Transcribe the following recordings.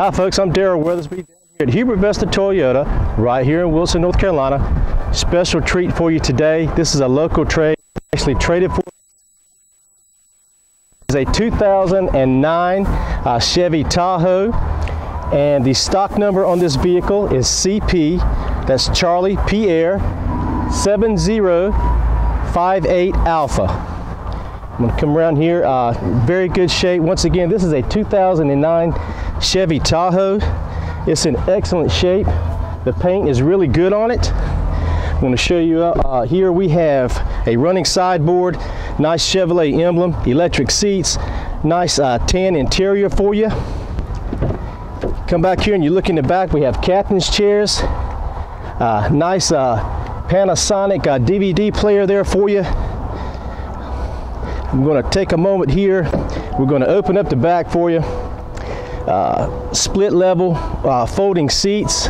Hi folks, I'm Daryl Weathersbee at Hubert Vester Toyota right here in Wilson, North Carolina. Special treat for you today. This is a local trade, actually traded for. It's a 2009 Chevy Tahoe, and the stock number on this vehicle is CP, that's Charlie Pierre 7058 Alpha. I'm going to come around here, very good shape. Once again, this is a 2009 Chevy Tahoe. It's in excellent shape. The paint is really good on it. I'm going to show you here we have a running sideboard, nice Chevrolet emblem, electric seats, nice tan interior for you. Come back here and you look in the back, we have captain's chairs, nice Panasonic DVD player there for you. I'm going to take a moment here. We're going to open up the back for you. Split level folding seats,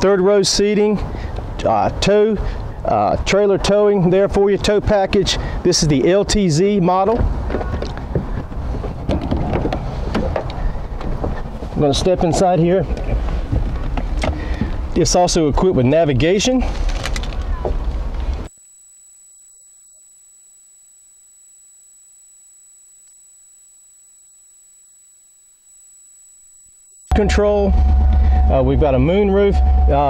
third row seating, trailer towing there for your tow package. This is the LTZ model. I'm going to step inside here. It's also equipped with navigation. Control. We've got a moonroof.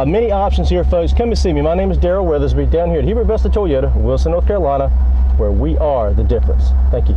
Many options here, folks. Come and see me. My name is Daryl Weathersbee down here at Hubert Vester Toyota, Wilson, North Carolina, where we are the difference. Thank you.